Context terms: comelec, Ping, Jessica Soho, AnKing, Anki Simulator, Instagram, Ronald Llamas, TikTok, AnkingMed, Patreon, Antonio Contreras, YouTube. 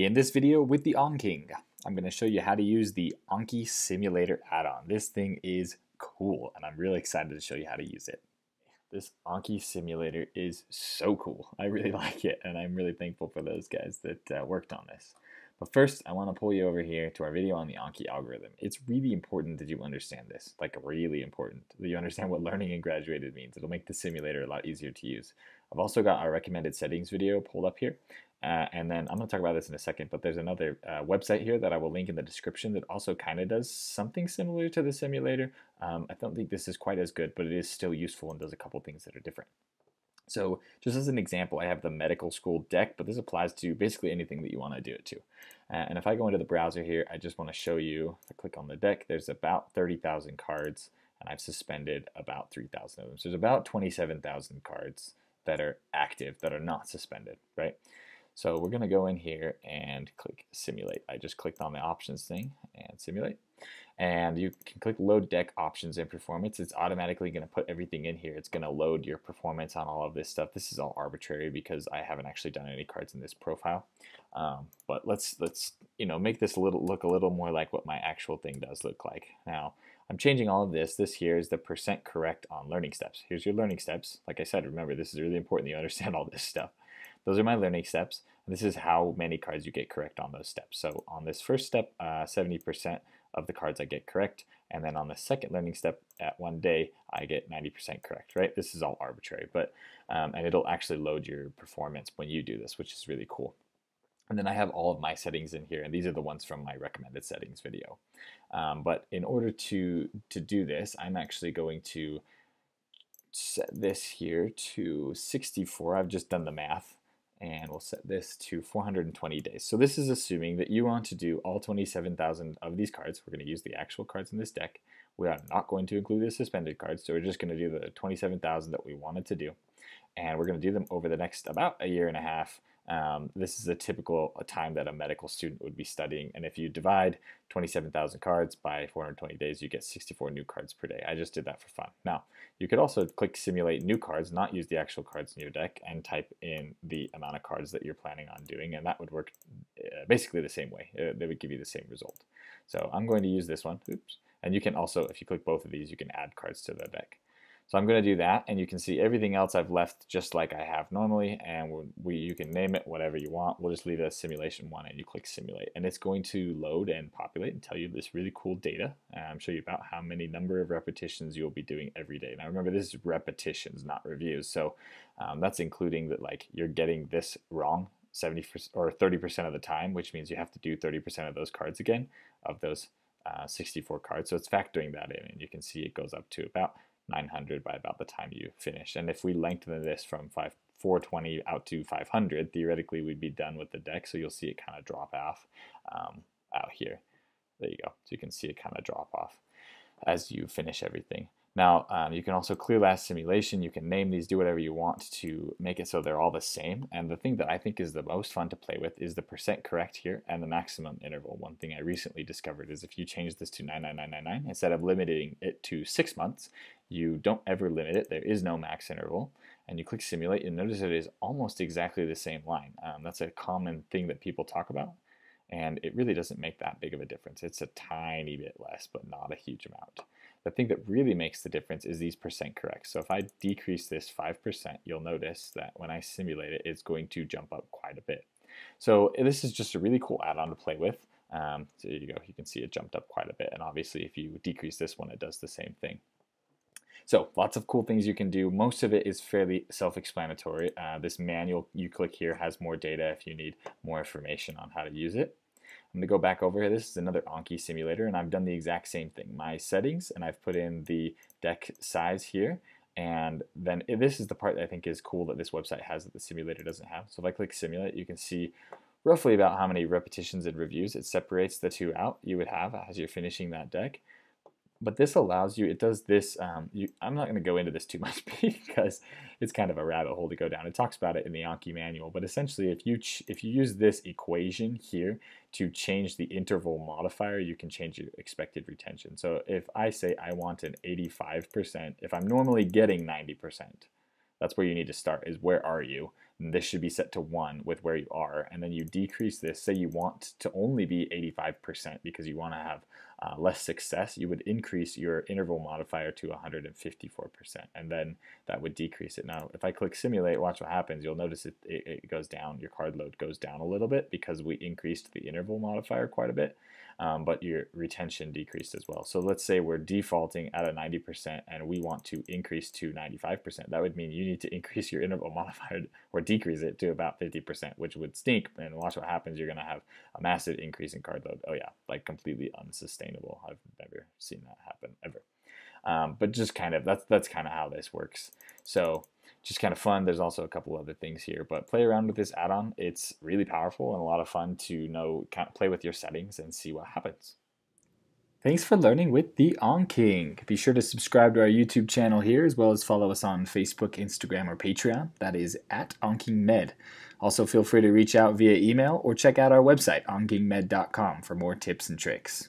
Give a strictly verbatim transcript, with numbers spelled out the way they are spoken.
In this video with the AnKing, I'm going to show you how to use the Anki Simulator add-on. This thing is cool, and I'm really excited to show you how to use it. This Anki Simulator is so cool. I really like it, and I'm really thankful for those guys that uh, worked on this. But first, I want to pull you over here to our video on the Anki algorithm. It's really important that you understand this, like really important, that you understand what learning and graduated means. It'll make the simulator a lot easier to use. I've also got our recommended settings video pulled up here. Uh, and then I'm going to talk about this in a second, but there's another uh, website here that I will link in the description that also kind of does something similar to the simulator. Um, I don't think this is quite as good, but it is still useful and does a couple things that are different. So just as an example, I have the medical school deck, but this applies to basically anything that you want to do it to. Uh, and if I go into the browser here, I just want to show you, if I click on the deck, there's about thirty thousand cards, and I've suspended about three thousand of them. So there's about twenty-seven thousand cards that are active, that are not suspended, right? So we're going to go in here and click simulate. I just clicked on the options thing and simulate. And you can click load deck options and performance. It's automatically going to put everything in here. It's going to load your performance on all of this stuff. This is all arbitrary because I haven't actually done any cards in this profile. Um, but let's, let's you know, make this a little, look a little more like what my actual thing does look like. Now, I'm changing all of this. This here is the percent correct on learning steps. Here's your learning steps. Like I said, remember, this is really important that you understand all this stuff. Those are my learning steps. This is how many cards you get correct on those steps. So on this first step, uh, seventy percent of the cards I get correct. And then on the second learning step at one day, I get ninety percent correct, right? This is all arbitrary, but um, and it'll actually load your performance when you do this, which is really cool. And then I have all of my settings in here, and these are the ones from my recommended settings video. Um, but in order to, to do this, I'm actually going to set this here to sixty-four. I've just done the math. And we'll set this to four hundred twenty days. So this is assuming that you want to do all twenty-seven thousand of these cards. We're going to use the actual cards in this deck. We are not going to include the suspended cards, so we're just going to do the twenty-seven thousand that we wanted to do. And we're going to do them over the next about a year and a half. Um, this is a typical a time that a medical student would be studying. And if you divide twenty-seven thousand cards by four hundred twenty days, you get sixty-four new cards per day. I just did that for fun. Now, you could also click simulate new cards, not use the actual cards in your deck, and type in the amount of cards that you're planning on doing. And that would work uh, basically the same way. Uh, they would give you the same result. So I'm going to use this one. Oops. And you can also, if you click both of these, you can add cards to the deck. So I'm going to do that, and you can see everything else I've left just like I have normally, and we, you can name it whatever you want. We'll just leave it as simulation one, and you click simulate, and it's going to load and populate and tell you this really cool data. I'm um, show you about how many number of repetitions you'll be doing every day. Now remember, this is repetitions, not reviews, so um, that's including that like you're getting this wrong seventy percent or thirty percent of the time, which means you have to do thirty percent of those cards again, of those uh, sixty-four cards. So it's factoring that in, and you can see it goes up to about nine hundred by about the time you finish. And if we lengthen this from four twenty out to five hundred, theoretically we'd be done with the deck. So you'll see it kind of drop off um, out here. There you go. So you can see it kind of drop off as you finish everything. Now um, you can also clear last simulation. You can name these, do whatever you want to make it so they're all the same. And the thing that I think is the most fun to play with is the percent correct here and the maximum interval. One thing I recently discovered is if you change this to nine nine nine nine nine, instead of limiting it to six months, you don't ever limit it. There is no max interval. And you click simulate, and notice it is almost exactly the same line. Um, that's a common thing that people talk about. And it really doesn't make that big of a difference. It's a tiny bit less, but not a huge amount. The thing that really makes the difference is these percent correct. So if I decrease this five percent, you'll notice that when I simulate it, it's going to jump up quite a bit. So this is just a really cool add-on to play with. Um, so there you go, you can see it jumped up quite a bit. And obviously if you decrease this one, it does the same thing. So lots of cool things you can do. Most of it is fairly self-explanatory. Uh, this manual you click here has more data if you need more information on how to use it. I'm going to go back over here. This is another Anki Simulator, and I've done the exact same thing. My settings, and I've put in the deck size here. And then this is the part that I think is cool that this website has that the simulator doesn't have. So if I click simulate, you can see roughly about how many repetitions and reviews. It separates the two out you would have as you're finishing that deck. But this allows you, it does this, um, you, I'm not going to go into this too much because it's kind of a rabbit hole to go down. It talks about it in the Anki manual, but essentially if you, ch if you use this equation here to change the interval modifier, you can change your expected retention. So if I say I want an eighty-five percent, if I'm normally getting ninety percent, that's where you need to start, is where are you? this should be set to one with where you are. And then you decrease this, say you want to only be eighty-five percent because you want to have uh, less success, you would increase your interval modifier to one hundred fifty-four percent, and then that would decrease it. Now, if I click simulate, watch what happens. You'll notice it, it, it goes down, your card load goes down a little bit because we increased the interval modifier quite a bit, um, but your retention decreased as well. So let's say we're defaulting at a ninety percent and we want to increase to ninety-five percent. That would mean you need to increase your interval modifier or decrease it to about fifty percent, which would stink. And watch what happens. You're going to have a massive increase in card load. Oh yeah, like completely unsustainable. I've never seen that happen ever. Um, but just kind of, that's, that's kind of how this works. So just kind of fun. There's also a couple other things here, but play around with this add-on. It's really powerful and a lot of fun to know, kind of play with your settings and see what happens. Thanks for learning with the AnKing. Be sure to subscribe to our YouTube channel here, as well as follow us on Facebook, Instagram, or Patreon. That is at AnkingMed. Also, feel free to reach out via email or check out our website, anking med dot com, for more tips and tricks.